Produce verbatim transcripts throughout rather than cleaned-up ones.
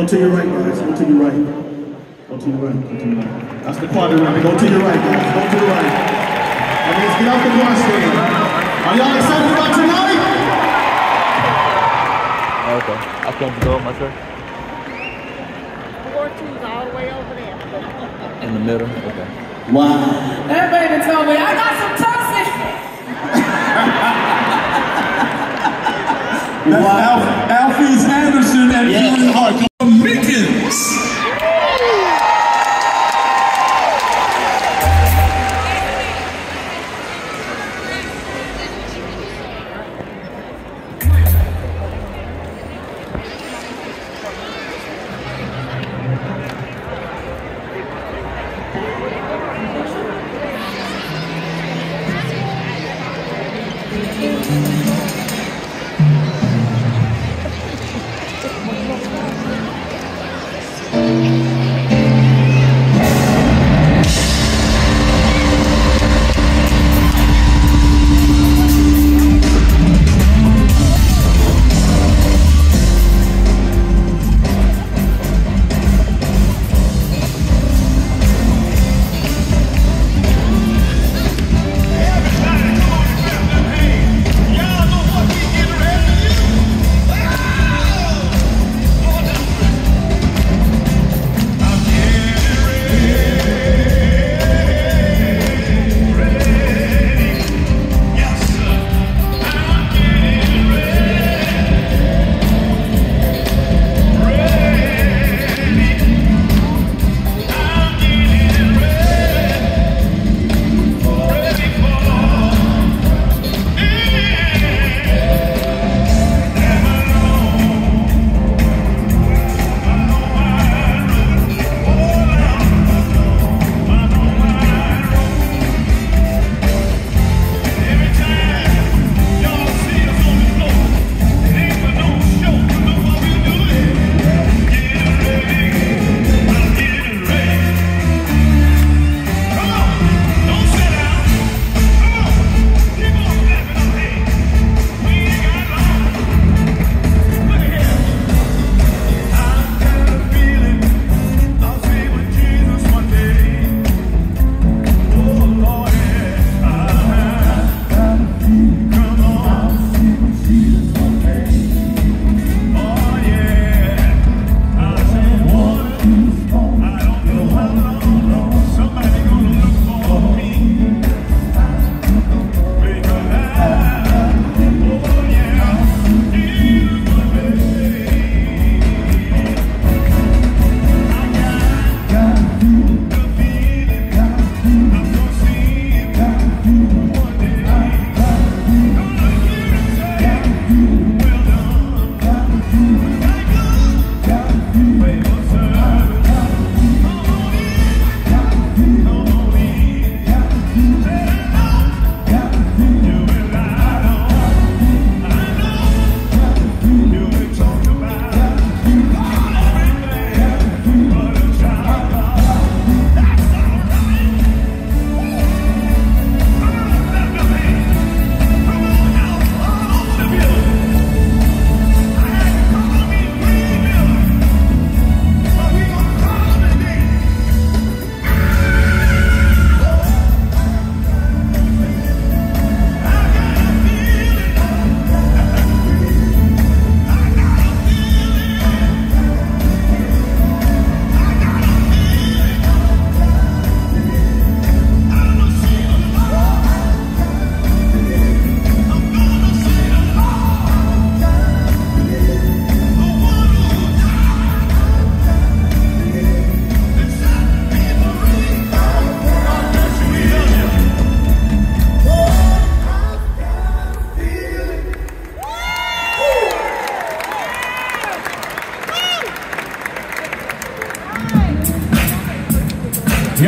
Go to your right, guys. Go to your right. Go to your right. Go to your right. That's the quadrilateral. Go to your right, guys. Go to your right. And let's get off the bar stand. Are y'all excited about tonight? Okay. I can't go up myself. Floor two is all the way over there. In the middle? Okay. Wow. That baby told me I got some toxic. Wow. Alf Alfie Anderson and yeah. Kevin Hart from Mickens.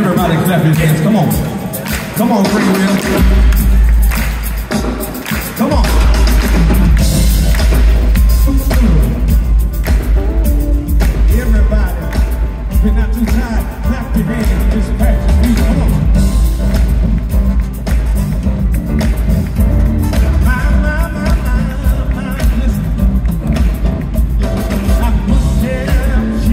Everybody clap your hands. Come on. Come on, Greenville. Come on. Everybody, if you're not too tired, clap your hands and just pat your feet. Come on. My, my, my, my, my, listen. I must have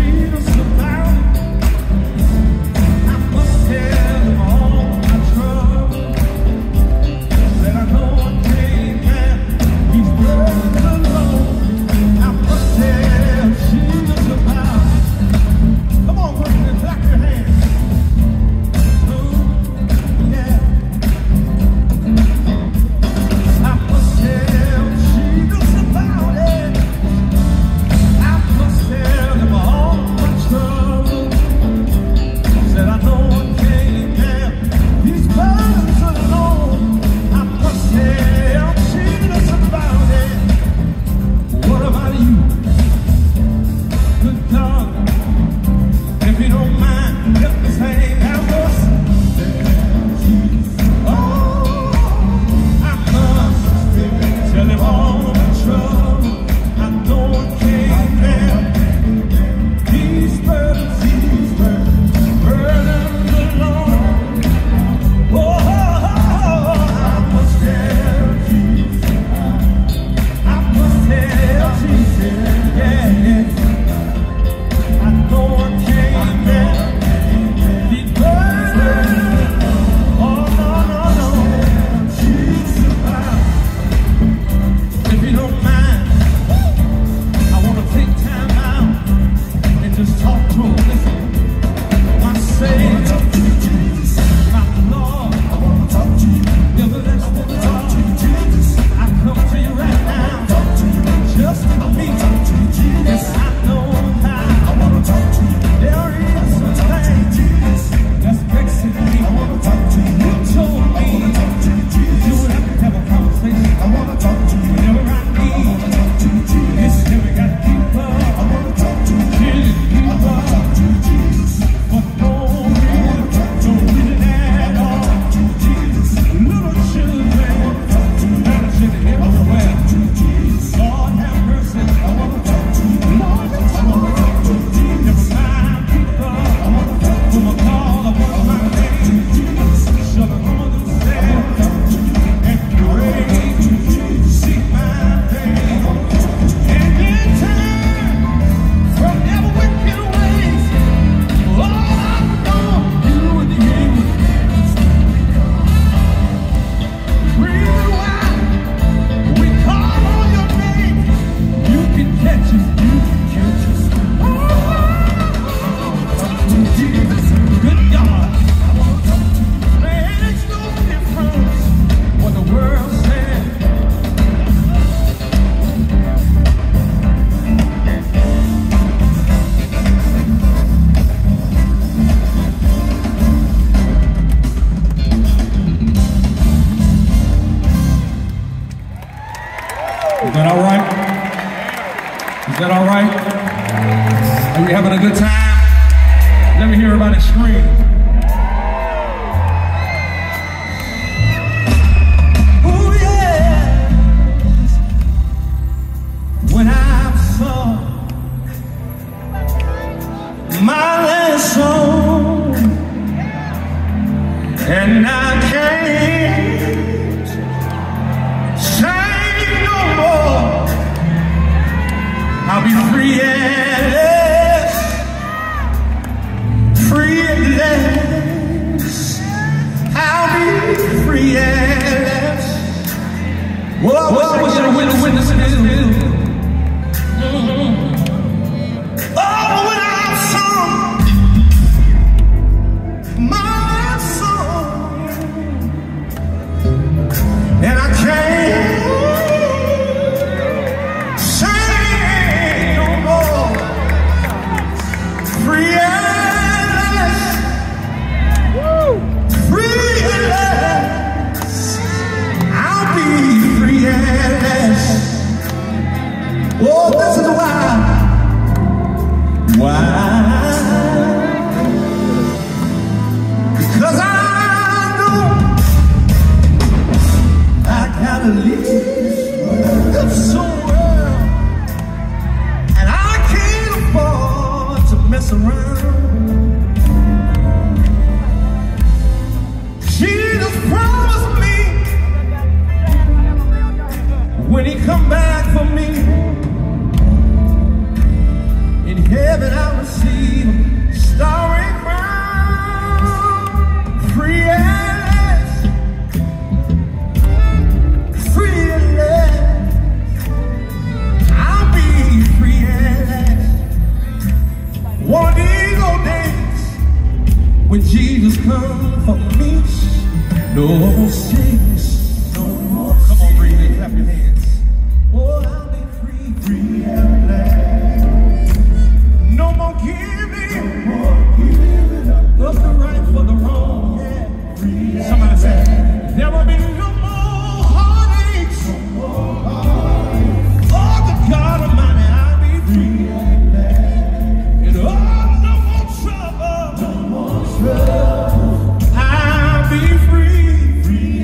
Are we having a good time? Let me hear everybody scream. Oh yeah. When I sung my last song, and I can't sing no more, I'll be free at last. I'll be free as. Well, I wish I was a witness, witness in Israel. Oh, when I sung my last song, and I can't sing no more. Free as. Oh, this is why. Why? Because I know I gotta leave this world, and I can't afford to mess around. Jesus promised me when he come back for me. Heaven, I receive a starry crown. Free as, free as, I'll be free as. One evil days when Jesus comes for me, no more sins, no more. Come on, breathe in, clap your hands. Oh, I'll be free, free as. What's the right for the wrong? Yeah. Somebody said, there will be no more heartaches. No more heartaches. Oh, the God Almighty, I'll be free. And oh, no more trouble. No more trouble. I'll be free. Free.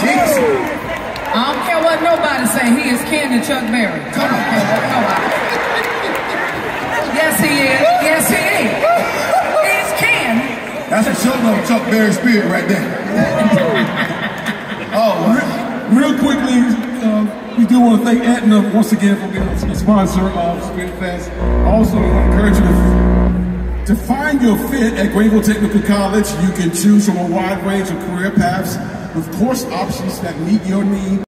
Jesus. I don't care what nobody say, he is kin to Chuck Berry. Come on, come on, come on. Yes, he is. Yes, he is. He's kin. That's a show of Chuck Berry spirit right there. Oh, wow. Real, real quickly, uh, we do want to thank Aetna once again for being a sponsor of Spirit Fest. Also, we want to encourage you to To find your fit at Greenville Technical College. You can choose from a wide range of career paths with course options that meet your need.